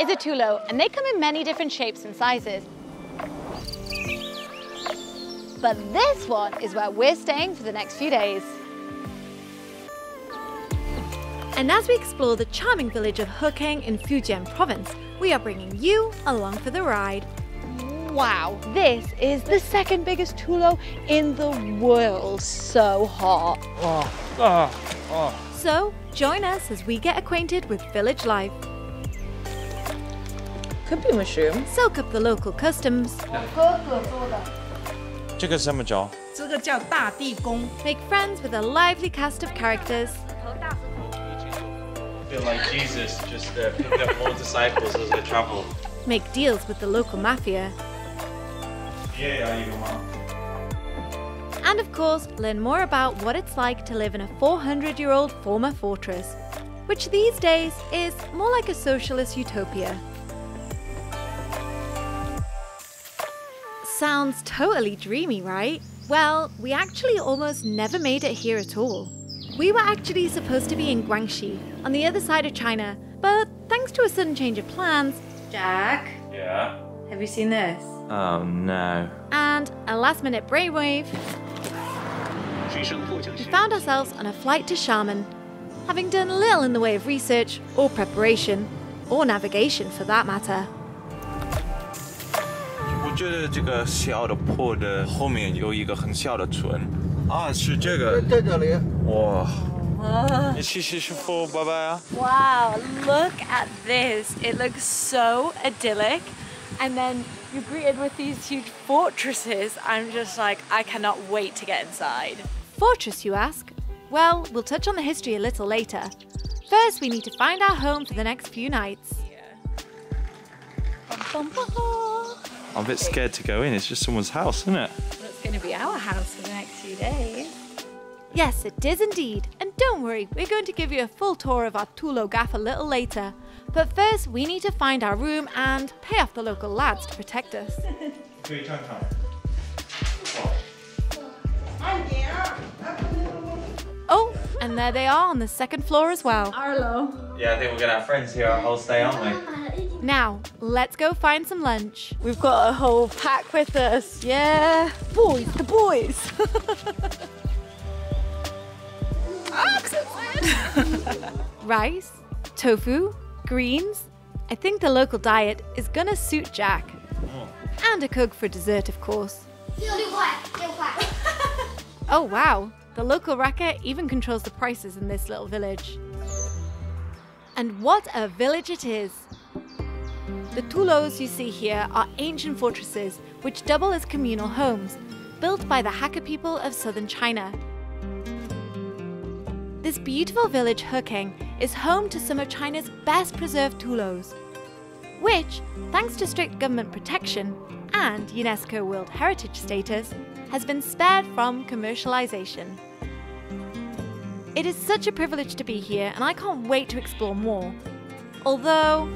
is a tulou, and they come in many different shapes and sizes. But this one is where we're staying for the next few days. And as we explore the charming village of Hukeng in Fujian province, we are bringing you along for the ride. Wow, this is the second biggest tulou in the world. So hot. So join us as we get acquainted with village life. Could be mushroom. Soak up the local customs. Make friends with a lively cast of characters. Feel like Jesus just picking up more disciples as they travel. Make deals with the local mafia. And of course, learn more about what it's like to live in a 400-year-old former fortress, which these days is more like a socialist utopia. Sounds totally dreamy, right? Well, we actually almost never made it here at all. We were actually supposed to be in Guangxi, on the other side of China, but thanks to a sudden change of plans, Jack? Yeah? Have you seen this? Oh no. And a last-minute brainwave, we found ourselves on a flight to Xiamen, having done little in the way of research or preparation, or navigation for that matter. Wow, look at this. It looks so idyllic. And then you're greeted with these huge fortresses. I'm just like, I cannot wait to get inside. Fortress, you ask? Well, we'll touch on the history a little later. First, we need to find our home for the next few nights. I'm a bit scared to go in. It's just someone's house, isn't it? Well, it's going to be our house for the next few days. Yes, it is indeed. And don't worry, we're going to give you a full tour of our tulou gaff a little later. But first, we need to find our room and pay off the local lads to protect us. Oh, and there they are on the second floor as well. Arlo. Yeah, I think we're going to have friends here our whole stay, aren't we? Now, let's go find some lunch. We've got a whole pack with us. Yeah. Boys, the boys. Rice, tofu, greens. I think the local diet is gonna suit Jack. Oh. And a Coke for dessert, of course. Oh wow, the local racket even controls the prices in this little village. And what a village it is! The tulous you see here are ancient fortresses which double as communal homes, built by the Hakka people of southern China. This beautiful village, Hukeng, is home to some of China's best preserved tulous, which, thanks to strict government protection and UNESCO World Heritage status, has been spared from commercialization. It is such a privilege to be here, and I can't wait to explore more. Although,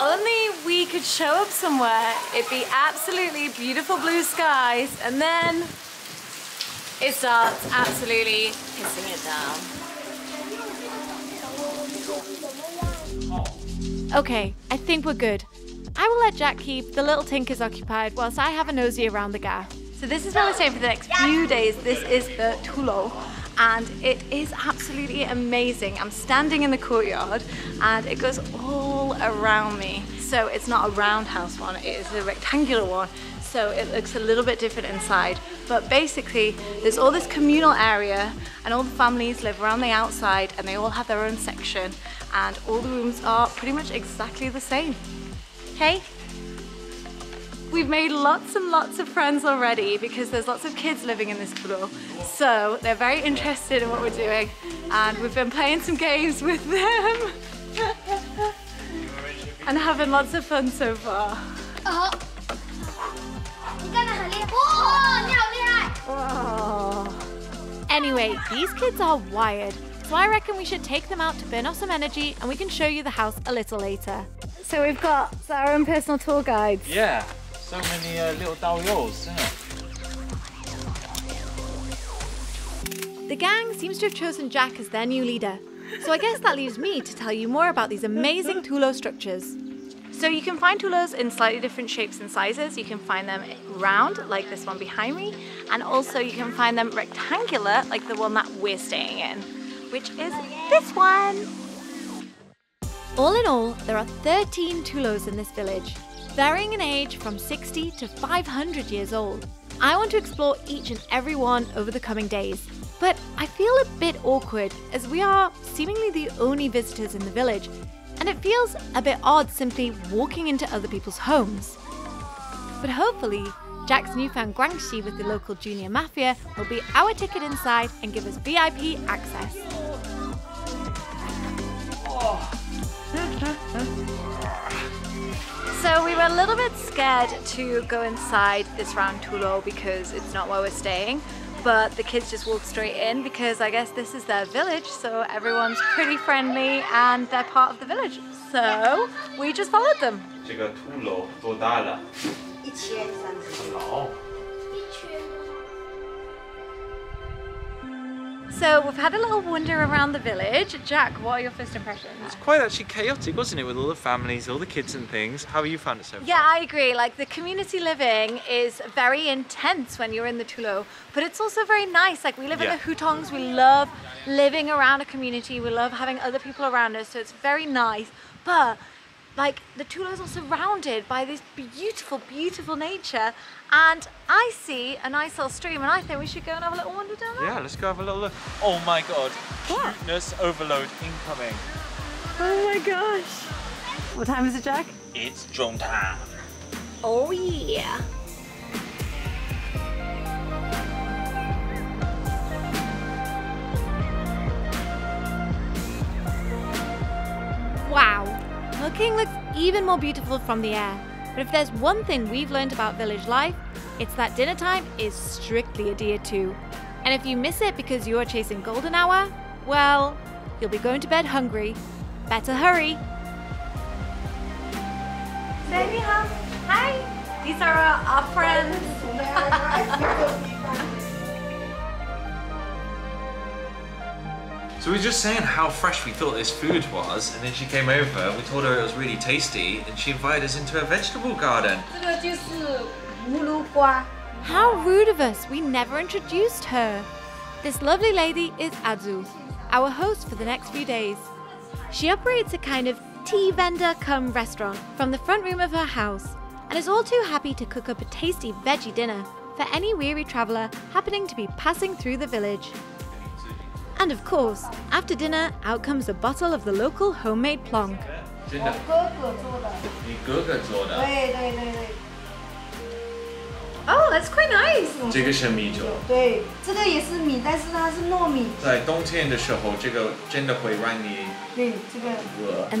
only we could show up somewhere, it'd be absolutely beautiful blue skies, and then it starts absolutely pissing it down. Okay, I think we're good. I will let Jack keep the little tinkers occupied whilst I have a nosy around the gaff. So this is where we're staying for the next few days. This is the tulou, and it is absolutely amazing. I'm standing in the courtyard and it goes all around me. So it's not a roundhouse one, it is a rectangular one. So it looks a little bit different inside. But basically, there's all this communal area and all the families live around the outside and they all have their own section and all the rooms are pretty much exactly the same. Hey, we've made lots and lots of friends already because there's lots of kids living in this tulou. So they're very interested in what we're doing and we've been playing some games with them and having lots of fun so far. Anyway, these kids are wired, so I reckon we should take them out to burn off some energy and we can show you the house a little later. So we've got our own personal tour guides. Yeah, so many little daoyous, isn't it? The gang seems to have chosen Jack as their new leader, so I guess that leaves me to tell you more about these amazing tulou structures. So you can find tulous in slightly different shapes and sizes. You can find them round, like this one behind me, and also you can find them rectangular, like the one that we're staying in, which is this one. All in all, there are 13 tulous in this village, varying in age from 60 to 500 years old. I want to explore each and every one over the coming days, but I feel a bit awkward as we are seemingly the only visitors in the village, and it feels a bit odd simply walking into other people's homes. But hopefully, Jack's newfound Guangxi with the local junior mafia will be our ticket inside and give us VIP access. So we were a little bit scared to go inside this round tulou because it's not where we're staying, but the kids just walked straight in because I guess this is their village, so everyone's pretty friendly and they're part of the village. So we just followed them. So we've had a little wander around the village. Jack, what are your first impressions? It's quite actually chaotic, wasn't it? With all the families, all the kids and things. How have you found it so far? Yeah, I agree. Like, the community living is very intense when you're in the Tulou, but it's also very nice. Like, we live in the Hutongs. We love living around a community. We love having other people around us, so it's very nice. But like, the Tulous are surrounded by this beautiful, beautiful nature, and I see a nice little stream, and I think we should go and have a little wander down there. Yeah, let's go have a little look. Oh my god, cuteness overload incoming. Oh my gosh. What time is it, Jack? It's drone time. Oh yeah. Hukeng looks even more beautiful from the air, but if there's one thing we've learned about village life, it's that dinner time is strictly adhered to. And if you miss it because you're chasing golden hour, well, you'll be going to bed hungry. Better hurry. Hi! These are our friends. So we were just saying how fresh we thought this food was, and then she came over, we told her it was really tasty, and she invited us into her vegetable garden. How rude of us, we never introduced her. This lovely lady is Azu, our host for the next few days. She operates a kind of tea vendor cum restaurant from the front room of her house, and is all too happy to cook up a tasty veggie dinner for any weary traveller happening to be passing through the village. And of course, after dinner, out comes a bottle of the local homemade plonk. Oh, that's quite nice! And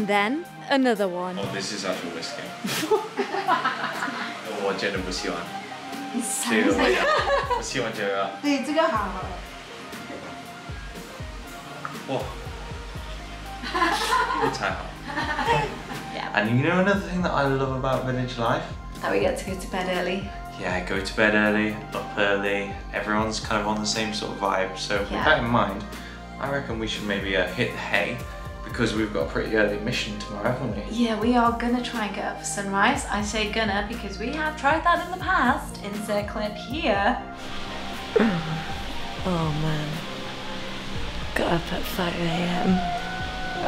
then, another one. Oh, this is actual whiskey. Yeah. And you know another thing that I love about village life? That we get to go to bed early. Yeah, go to bed early, up early. Everyone's kind of on the same sort of vibe. So with that in mind, I reckon we should maybe hit the hay, because we've got a pretty early mission tomorrow, haven't we? Yeah, we are gonna try and get up for sunrise. I say gonna because we have tried that in the past. Insert clip here. Oh man. Got up at 5 a.m,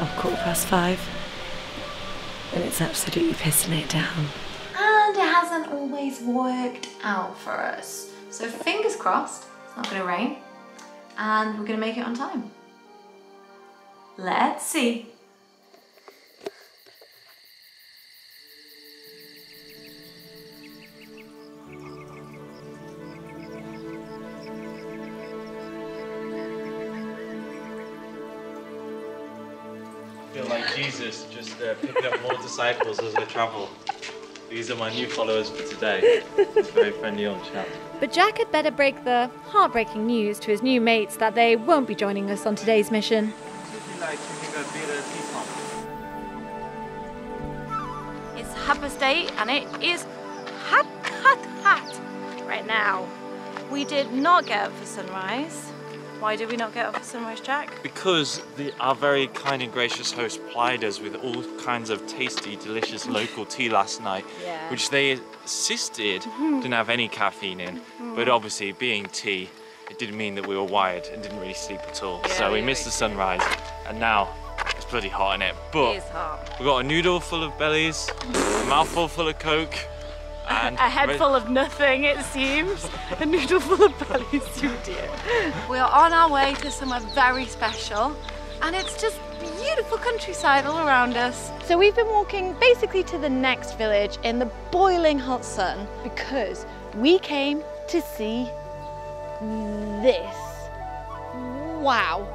or 5:15, and it's absolutely pissing it down. And it hasn't always worked out for us. So fingers crossed, it's not gonna rain, and we're gonna make it on time. Let's see. Like Jesus, just picking up more disciples as I travel. These are my new followers for today. It's very friendly on chat. But Jack had better break the heartbreaking news to his new mates that they won't be joining us on today's mission. It's Hakka's day, and it is hot right now. We did not get up for sunrise. Why did we not get off a sunrise track? Because our very kind and gracious host plied us with all kinds of tasty, delicious local tea last night, yeah, which they insisted didn't have any caffeine in. But obviously, being tea, it didn't mean that we were wired and didn't really sleep at all. Yeah, so we missed the sunrise, and now it's bloody hot in it. But it is hot. We've got a noodle full of bellies, a mouthful full of Coke, and a head full of nothing, it seems. A noodle full of bellies, too, dear. We are on our way to somewhere very special, and it's just beautiful countryside all around us. So we've been walking basically to the next village in the boiling hot sun because we came to see this. Wow,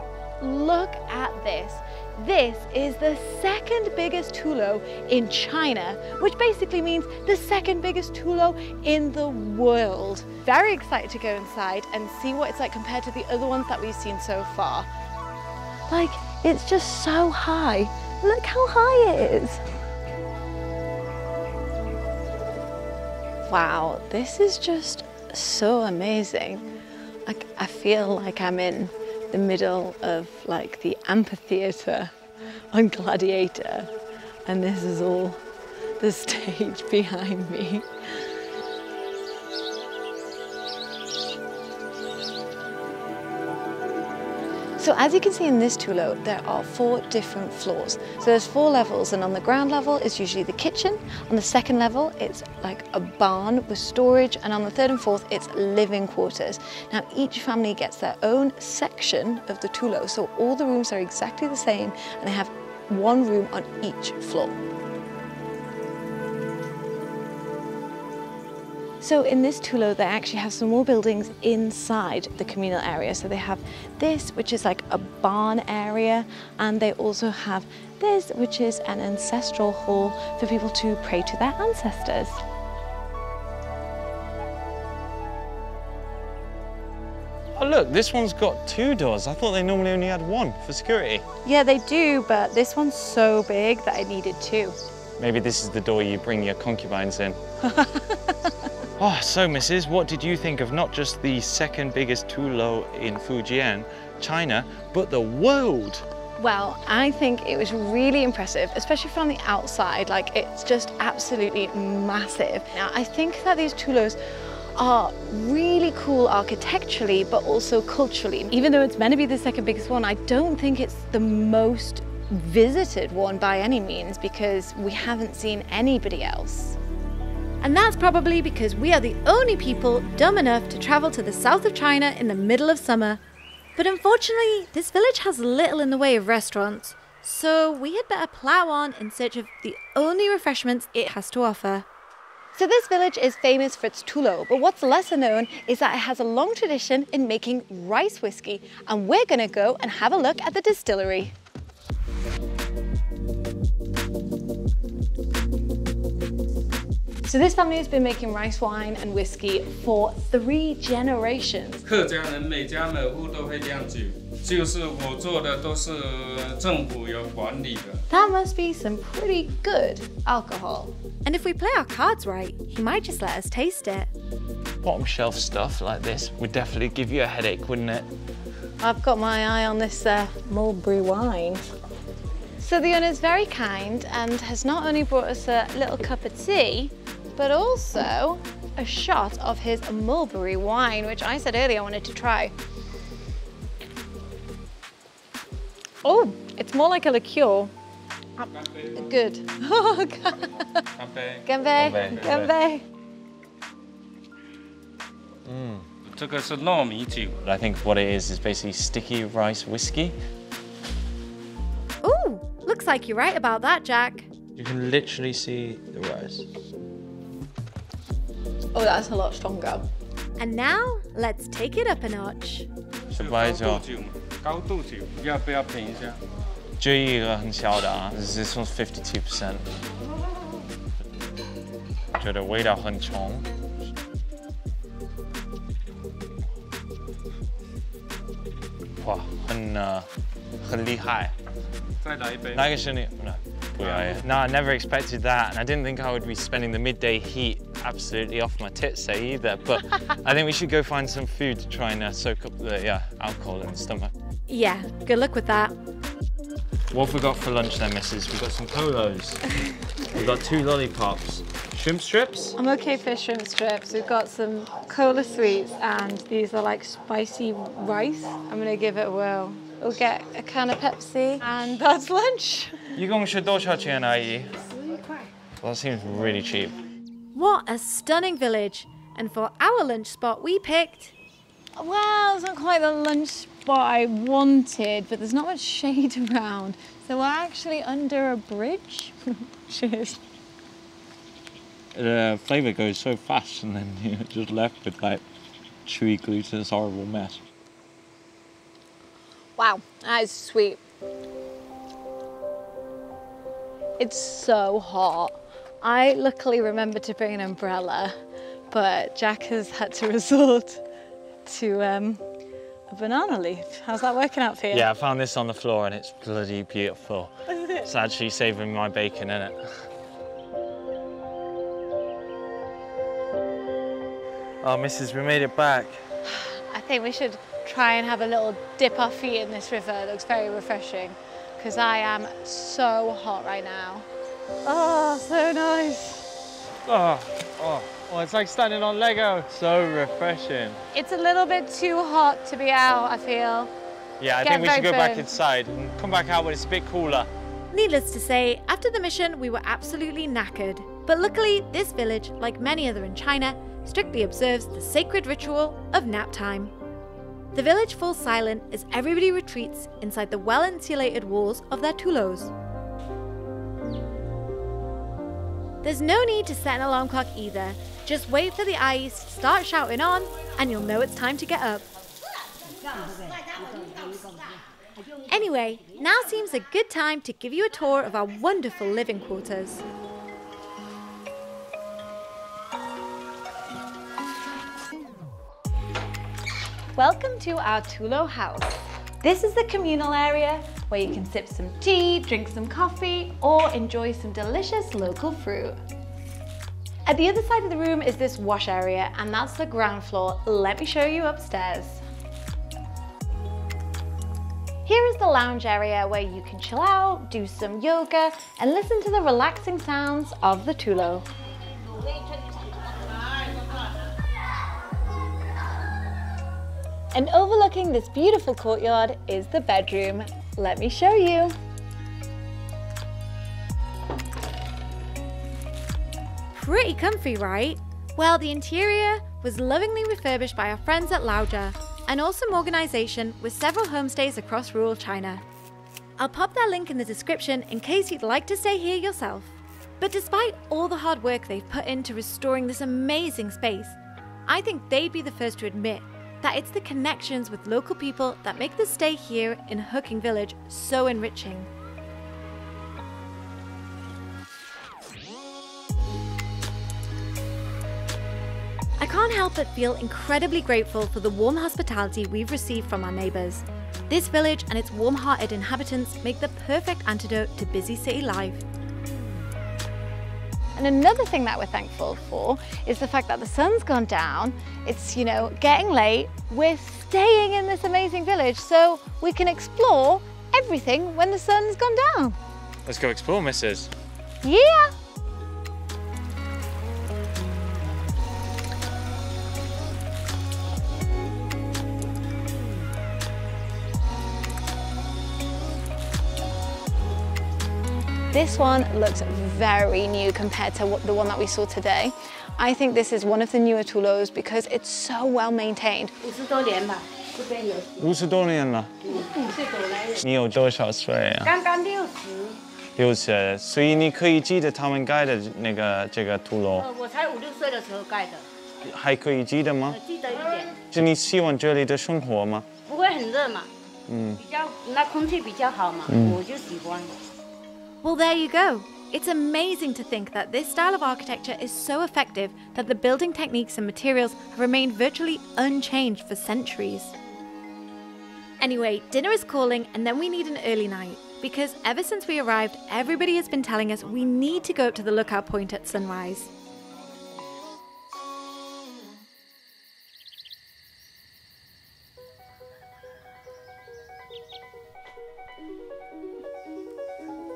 look at this. This is the second biggest tulou in China, which basically means the second biggest tulou in the world. Very excited to go inside and see what it's like compared to the other ones that we've seen so far. Like, it's just so high. Look how high it is. Wow, this is just so amazing. Like, I feel like I'm in the middle of like the amphitheater on Gladiator, and this is all the stage behind me. So as you can see in this tulou, there are 4 different floors. So there's 4 levels, and on the ground level is usually the kitchen. On the second level, it's like a barn with storage. And on the third and fourth, it's living quarters. Now, each family gets their own section of the tulou. So all the rooms are exactly the same, and they have one room on each floor. So in this tulou, they actually have some more buildings inside the communal area. So they have this, which is like a barn area, and they also have this, which is an ancestral hall for people to pray to their ancestors. Oh look, this one's got 2 doors. I thought they normally only had 1 for security. Yeah, they do, but this one's so big that I needed 2. Maybe this is the door you bring your concubines in. Oh, so Mrs, what did you think of not just the second biggest tulou in Fujian, China, but the world? Well, I think it was really impressive, especially from the outside. Like, it's just absolutely massive. Now, I think that these tulous are really cool architecturally, but also culturally. Even though it's meant to be the second biggest one, I don't think it's the most visited one by any means, because we haven't seen anybody else. And that's probably because we are the only people dumb enough to travel to the south of China in the middle of summer. But unfortunately, this village has little in the way of restaurants, so we had better plow on in search of the only refreshments it has to offer. So this village is famous for its tulou, but what's lesser known is that it has a long tradition in making rice whiskey, and we're gonna go and have a look at the distillery. So this family has been making rice wine and whiskey for 3 generations. That must be some pretty good alcohol. And if we play our cards right, he might just let us taste it. Bottom shelf stuff like this would definitely give you a headache, wouldn't it? I've got my eye on this mulberry wine. So the owner's very kind and has not only brought us a little cup of tea, but also a shot of his mulberry wine, which I said earlier I wanted to try. Oh, it's more like a liqueur. Good. Ganbei. I think what it is basically sticky rice whiskey. Ooh, looks like you're right about that, Jack. You can literally see the rice. Oh, that's a lot stronger. And now, let's take it up a notch. This one's 52%. Wow, Yeah. No, I never expected that, and I didn't think I would be spending the midday heat absolutely off my tits there either, but I think we should go find some food to try and soak up the alcohol in the stomach. Yeah, good luck with that. What have we got for lunch then, missus? We've got some polos, we've got 2 lollipops. Shrimp strips? I'm okay for shrimp strips. We've got some cola sweets and these are like spicy rice. I'm gonna give it a whirl. We'll get a can of Pepsi and that's lunch. That seems really cheap. What a stunning village. And for our lunch spot we picked... Well, it's not quite the lunch spot I wanted, but there's not much shade around. So we're actually under a bridge. Cheers. The flavour goes so fast and then you're just left with like chewy, glutinous, horrible mess. Wow, that is sweet. It's so hot. I luckily remembered to bring an umbrella, but Jack has had to resort to a banana leaf. How's that working out for you? Yeah, I found this on the floor and it's bloody beautiful. Is it? It's actually savouring my bacon, isn't it? Oh, missus, we made it back. I think we should try and have a little dip our feet in this river. It looks very refreshing, because I am so hot right now. Oh, so nice. Oh, it's like standing on Lego. So refreshing. It's a little bit too hot to be out, I feel. Yeah, I think we should go back inside and come back out when it's a bit cooler. Needless to say, after the mission, we were absolutely knackered. But luckily, this village, like many other in China, strictly observes the sacred ritual of nap time. The village falls silent as everybody retreats inside the well-insulated walls of their tulous. There's no need to set an alarm clock either. Just wait for the eyes to start shouting on and you'll know it's time to get up. Anyway, now seems a good time to give you a tour of our wonderful living quarters. Welcome to our Tulou house. This is the communal area where you can sip some tea, drink some coffee, or enjoy some delicious local fruit. At the other side of the room is this wash area, and that's the ground floor. Let me show you upstairs. Here is the lounge area where you can chill out, do some yoga, and listen to the relaxing sounds of the Tulou. And overlooking this beautiful courtyard is the bedroom. Let me show you. Pretty comfy, right? Well, the interior was lovingly refurbished by our friends at Laojia, an awesome organisation with several homestays across rural China. I'll pop their link in the description in case you'd like to stay here yourself. But despite all the hard work they've put into restoring this amazing space, I think they'd be the first to admit that it's the connections with local people that make the stay here in Hukeng village so enriching. I can't help but feel incredibly grateful for the warm hospitality we've received from our neighbours. This village and its warm-hearted inhabitants make the perfect antidote to busy city life. And another thing that we're thankful for is the fact that the sun's gone down. It's, you know, getting late. We're staying in this amazing village so we can explore everything when the sun's gone down. Let's go explore, missus. Yeah. This one looks very new compared to the one that we saw today. I think this is one of the newer Tulous because it's so well maintained. 50多年了。你有多少岁啊？刚刚60。60，所以你可以记得他们盖的那个这个土楼。我才5、6岁的时候盖的。还可以记得吗？记得一点。是你喜欢这里的生活吗？不会很热嘛。嗯。比较那空气比较好嘛，我就喜欢。 Well, there you go. It's amazing to think that this style of architecture is so effective that the building techniques and materials have remained virtually unchanged for centuries. Anyway, dinner is calling and then we need an early night, because ever since we arrived, everybody has been telling us we need to go up to the lookout point at sunrise.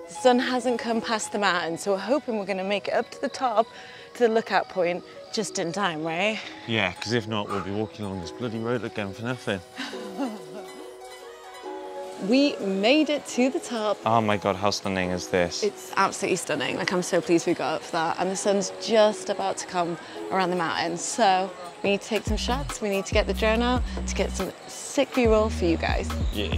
The sun hasn't come past the mountain, so we're hoping we're going to make it up to the top, to the lookout point, just in time, right? Yeah, because if not, we'll be walking along this bloody road again for nothing. We made it to the top. Oh my God, how stunning is this? It's absolutely stunning. Like, I'm so pleased we got up for that. And the sun's just about to come around the mountain, so we need to take some shots. We need to get the drone out to get some sick B-roll for you guys. Yeah.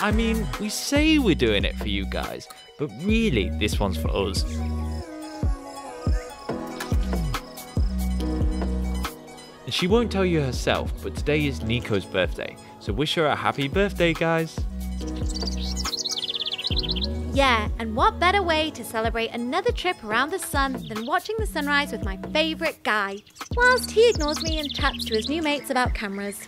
I mean, we say we're doing it for you guys, but really, this one's for us. And she won't tell you herself, but today is Nico's birthday, so wish her a happy birthday, guys. Yeah, and what better way to celebrate another trip around the sun than watching the sunrise with my favourite guy, whilst he ignores me and chats to his new mates about cameras.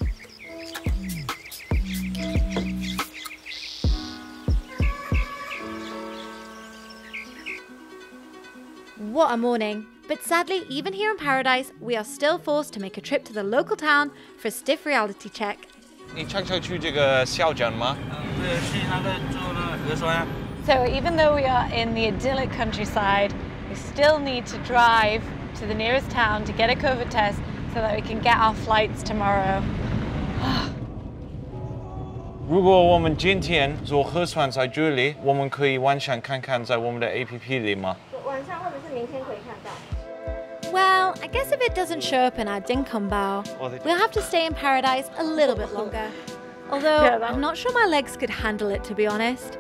What a morning. But sadly, even here in paradise, we are still forced to make a trip to the local town for a stiff reality check. So even though we are in the idyllic countryside, we still need to drive to the nearest town to get a COVID test so that we can get our flights tomorrow. 如果我们今天所核酸在这里，我们可以晚上看看在我们的APP里吗？ Well, I guess if it doesn't show up in our Dinkumbao, we'll have to stay in paradise a little bit longer. Although, yeah, I'm not sure my legs could handle it, to be honest.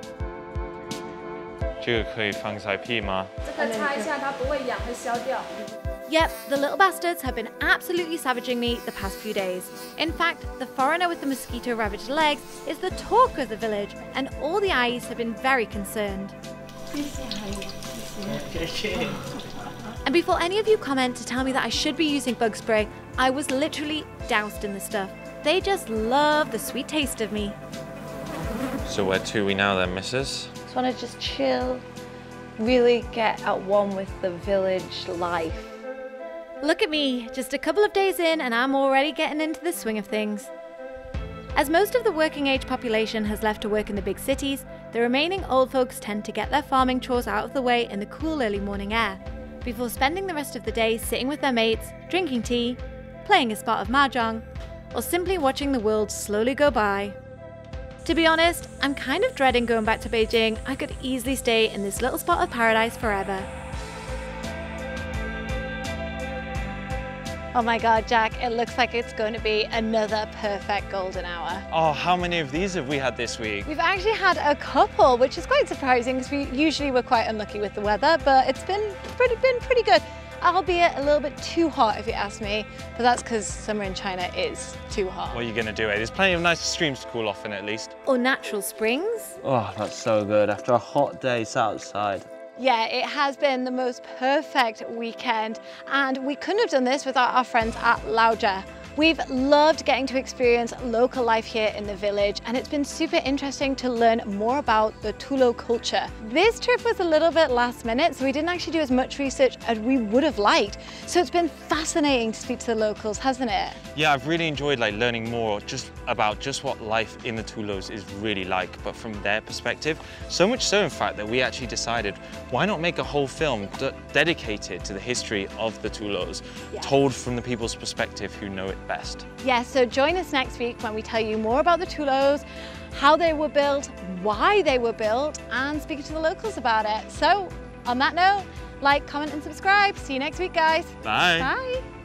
Yep, the little bastards have been absolutely savaging me the past few days. In fact, the foreigner with the mosquito-ravaged legs is the talk of the village, and all the eyes have been very concerned. And before any of you comment to tell me that I should be using bug spray, I was literally doused in the stuff. They just love the sweet taste of me. So where to we now then, missus? Just want to just chill, really get at one with the village life. Look at me, just a couple of days in and I'm already getting into the swing of things. As most of the working age population has left to work in the big cities, the remaining old folks tend to get their farming chores out of the way in the cool early morning air, before spending the rest of the day sitting with their mates, drinking tea, playing a spot of mahjong, or simply watching the world slowly go by. To be honest, I'm kind of dreading going back to Beijing. I could easily stay in this little spot of paradise forever. Oh my God, Jack, it looks like it's going to be another perfect golden hour. Oh, how many of these have we had this week? We've actually had a couple, which is quite surprising because we usually were quite unlucky with the weather, but it's been pretty good. Albeit a little bit too hot if you ask me, but that's because summer in China is too hot. What are you going to do, eh? There's plenty of nice streams to cool off in at least. Or natural springs. Oh, that's so good after a hot day outside. Yeah, it has been the most perfect weekend, and we couldn't have done this without our friends at Laojia. We've loved getting to experience local life here in the village, and it's been super interesting to learn more about the Tulou culture. This trip was a little bit last minute, so we didn't actually do as much research as we would have liked. So it's been fascinating to speak to the locals, hasn't it? Yeah, I've really enjoyed like learning more about just what life in the Tulous is really like, but from their perspective. So much so, in fact, that we actually decided, why not make a whole film dedicated to the history of the Tulous, yeah, told from the people's perspective who know it best. Yeah, so join us next week when we tell you more about the Tulous, how they were built, why they were built, and speaking to the locals about it. So on that note, like, comment and subscribe. See you next week, guys. Bye. Bye.